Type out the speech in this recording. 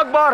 أكبر